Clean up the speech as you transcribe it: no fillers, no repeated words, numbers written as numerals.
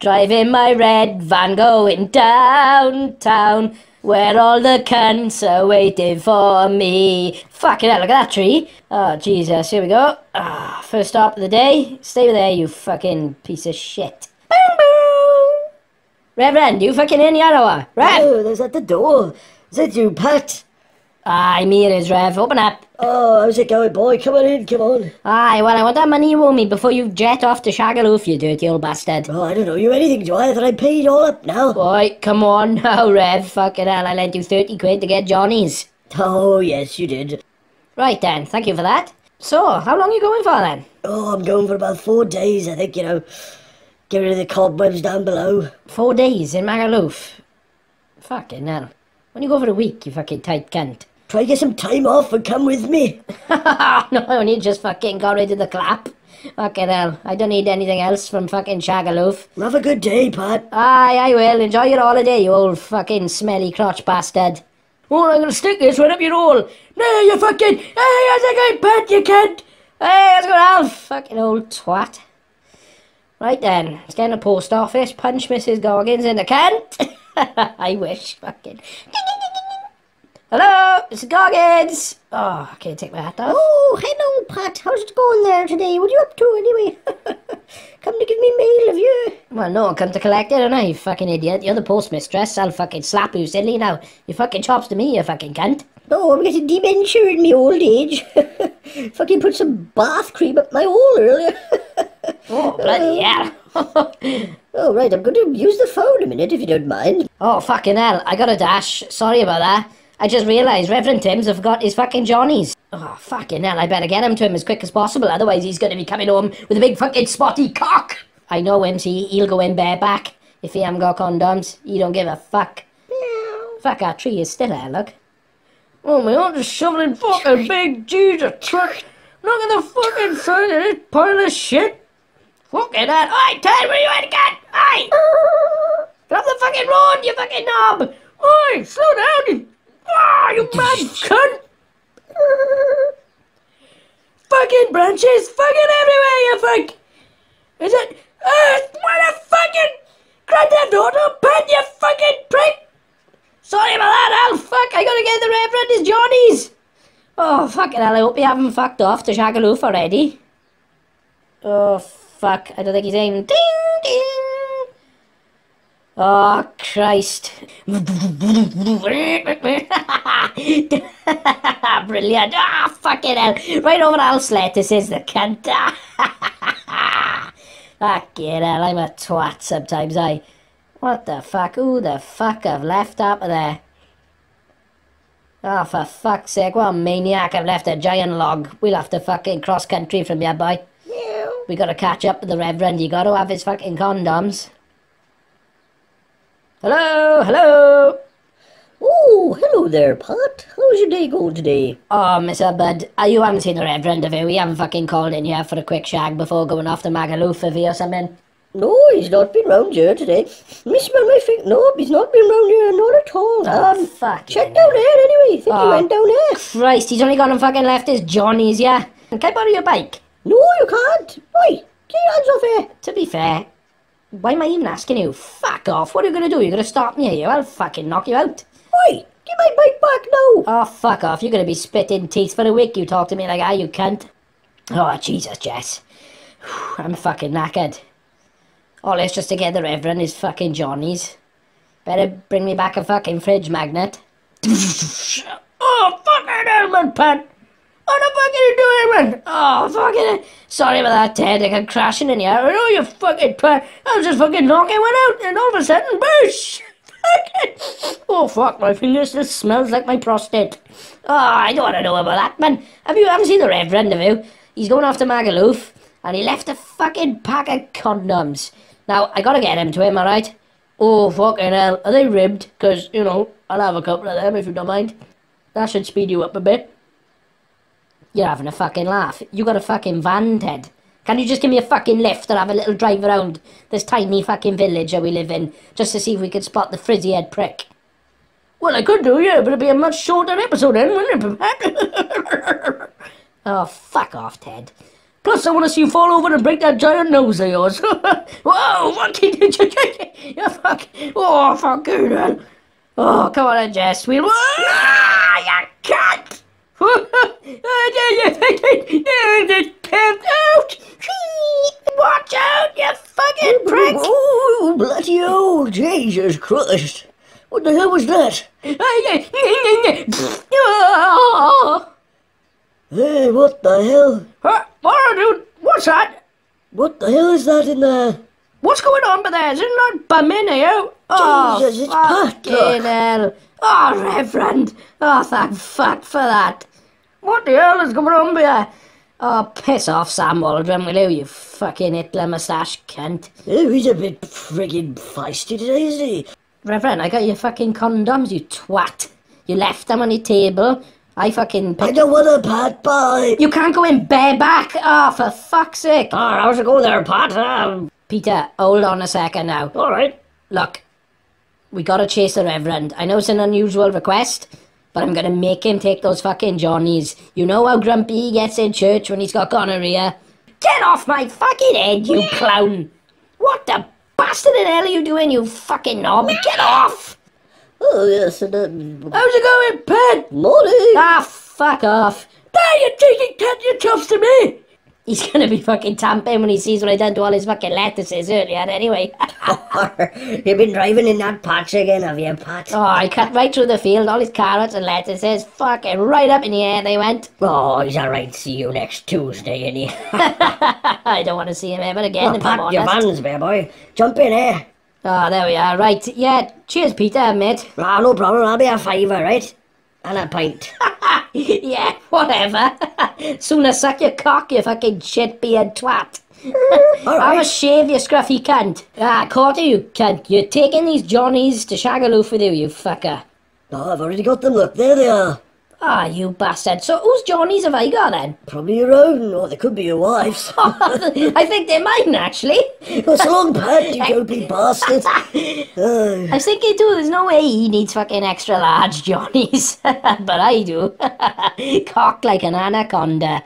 Driving my red van, going downtown, where all the cunts are waiting for me. Fucking hell, look at that tree. Oh, Jesus, here we go. Ah, first stop of the day. Stay there, you fucking piece of shit. Boom, boom. Reverend, you fucking in Yarawa? Rev? Oh, there's at the door. Is it you, Pat? Aye, me it is, Rev. Open up. Oh, how's it going, boy? Come on in, come on. Aye, well, I want that money you owe me before you jet off to Shagaluf, you dirty old bastard. Oh, I don't owe you anything, do I? That I paid all up now. Boy, come on now, Rev. Fucking hell, I lent you 30 quid to get Johnny's. Oh, yes, you did. Right then, thank you for that. So, how long are you going for then? Oh, I'm going for about 4 days, I think, you know. Get rid of the cobwebs down below. 4 days in Shagaluf? Fucking hell. When you go for a week, you fucking tight cunt. Try to get some time off and come with me. No, I only just fucking got rid of the clap. Fucking hell. I don't need anything else from fucking Shagaluf. Have a good day, Pat. Aye, I will. Enjoy your holiday, you old fucking smelly crotch bastard. Oh, I'm gonna stick this right up your hole. No, you fucking... Hey, how's it going, Pat, you cunt? Hey, how's it going, Alf? Fucking old twat. Right then. Let's get in the post office, punch Mrs. Goggins in the cunt. I wish. Fucking... Hello, it's Goggins. Oh, okay, take my hat off. Oh, hello, Pat. How's it going there today? What are you up to, anyway? Come to give me mail, have you? Well, no, I'll come to collect it, don't I, you fucking idiot. You're the postmistress. I'll fucking slap you, silly. Now, you fucking chops to me, you fucking cunt. Oh, I'm getting dementia in me old age. Fucking put some bath cream up my hole earlier. Oh, bloody hell. Oh, right, I'm going to use the phone a minute, if you don't mind. Oh, fucking hell. I got a dash. Sorry about that. I just realised Reverend Tim's have got his fucking Johnnies. Oh, fucking hell, I better get him to him as quick as possible, otherwise he's going to be coming home with a big fucking spotty cock. I know MC, he'll go in bareback. If he hasn't got condoms, he don't give a fuck. Meow. Fuck, our tree is still there, look. Oh, my aunt is shoveling fucking big Jesus truck. Look at the fucking side of this pile of shit. Fucking hell. Oi, turn where you at again? Oi! Get off the fucking road, you fucking knob! Oi, slow down, you... Oh, you mad cunt! Fucking branches, fucking everywhere, you fuck! Is it? What a fucking Grand Theft Auto Pat, you fucking prick! Sorry about that, Al. Fuck, I gotta get the Reverend his Johnnies. Oh, fucking hell, I hope you haven't fucked off to Shagaluf already. Oh, fuck, I don't think he's aiming. Ding, ding! Oh, Christ. Brilliant. Ah, oh, fucking hell. Right over Al's lettuce is the cunt. Fucking hell, I'm a twat sometimes, I. What the fuck? Who the fuck have left up there? Oh, for fuck's sake, what a maniac. I've left a giant log. We'll have to fucking cross country from here, boy. Yeah. We gotta catch up with the Reverend. You gotta have his fucking condoms. Hello, hello. Oh, hello there, Pat. How's your day going today? Oh, Mr. Bud, you haven't seen the Reverend, have you? We haven't fucking called in here for a quick shag before going off to Shagaluf, have you, or something? No, he's not been round here today. Miss my finger. No, he's not been round here, not at all. Oh, fuck. Check down there anyway. Think he went down there. Christ, he's only gone and fucking left his Johnnies, yeah. Can I borrow your bike? No, you can't. Oi, get your hands off here. To be fair. Why am I even asking you? Fuck off. What are you going to do? You're going to stop me here? I'll fucking knock you out. Oi! Give my bike back now! Oh, fuck off. You're going to be spitting teeth for a week. You talk to me like, ah, you cunt. Oh, Jesus, Jess. I'm fucking knackered. All this just to get the Reverend his fucking Johnnies. Better bring me back a fucking fridge magnet. Oh, fucking helmet, Pat! What the fuck are you doing, man? Oh, fucking... Sorry about that, Ted. I got crashing in here. I know you fucking... I was just fucking knocking one out, and all of a sudden, boosh! Fucking... Oh, fuck, my fingers just smells like my prostate. Oh, I don't want to know about that, man. Haven't seen the Reverend, have you? He's going off to Shagaluf, and he left a fucking pack of condoms. Now, I gotta get him to him, alright? Oh, fucking hell. Are they ribbed? Because, you know, I'll have a couple of them, if you don't mind. That should speed you up a bit. You're having a fucking laugh. You got a fucking van, Ted. Can you just give me a fucking lift and have a little drive around this tiny fucking village that we live in, just to see if we could spot the frizzy-head prick? Well, I could do, yeah, but it'd be a much shorter episode then, wouldn't it? Oh, fuck off, Ted. Plus, I want to see you fall over and break that giant nose of yours. Whoa, monkey, did you take it? You fuck. Oh, fuck you, man. Oh, come on then, Jess. We'll... Ah, you cunt! You pimped out! Watch out, you fucking prick! Oh, bloody old Jesus Christ. What the hell was that? Hey, what the hell? What, dude? What's that? What the hell is that in there? What's going on with that? Isn't that bum in here? Oh, Jesus, it's fucking hell. Oh, Reverend. Oh, thank fuck for that. What the hell is going on with that? Oh, piss off, Sam Waldron, will you, fucking Hitler moustache cunt. Oh, he's a bit friggin' feisty today, isn't he? Reverend, I got your fucking condoms, you twat. You left them on your table. I fucking... I don't want a pat, boy! You can't go in bareback! Ah, oh, for fuck's sake! Oh, how's it go there, Pat? Peter, hold on a second now. Alright. Look, we gotta chase the Reverend. I know it's an unusual request, but I'm gonna make him take those fucking johnnies. You know how grumpy he gets in church when he's got gonorrhea? Get off my fucking head, you clown! What the bastard in hell are you doing, you fucking knob? Get off! Oh, yes, and then... How's it going, Pat? Morning! Ah, fuck off. There, you cheeky cat, your chops to me! He's gonna be fucking tamping when he sees what I done to all his fucking lettuces earlier, anyway. You've been driving in that patch again, have you, Pat? Oh, I cut right through the field, all his carrots and lettuces, fucking right up in the air they went. Oh, he's alright, see you next Tuesday, innit? I don't want to see him ever again, if I'm honest. Pat, your vans, bear boy. Jump in, eh? Oh, there we are, right. Yeah, cheers, Peter, mate. Ah, no problem, I'll be a fiver, right? And a pint. Yeah, whatever. Sooner suck your cock, you fucking shit-beard twat. Right. Have a shave, you scruffy cunt. Ah, caught you, cunt. You're taking these johnnies to Shagaluf with you fucker. Oh, I've already got them, look, there they are. Ah, oh, you bastard. So whose johnnies have I got, then? Probably your own, or they could be your wife's. I think they're mine, actually. What's wrong, Pat, you dopey bastard? Oh. I was thinking, too, there's no way he needs fucking extra-large johnnies. But I do. Cock like an anaconda.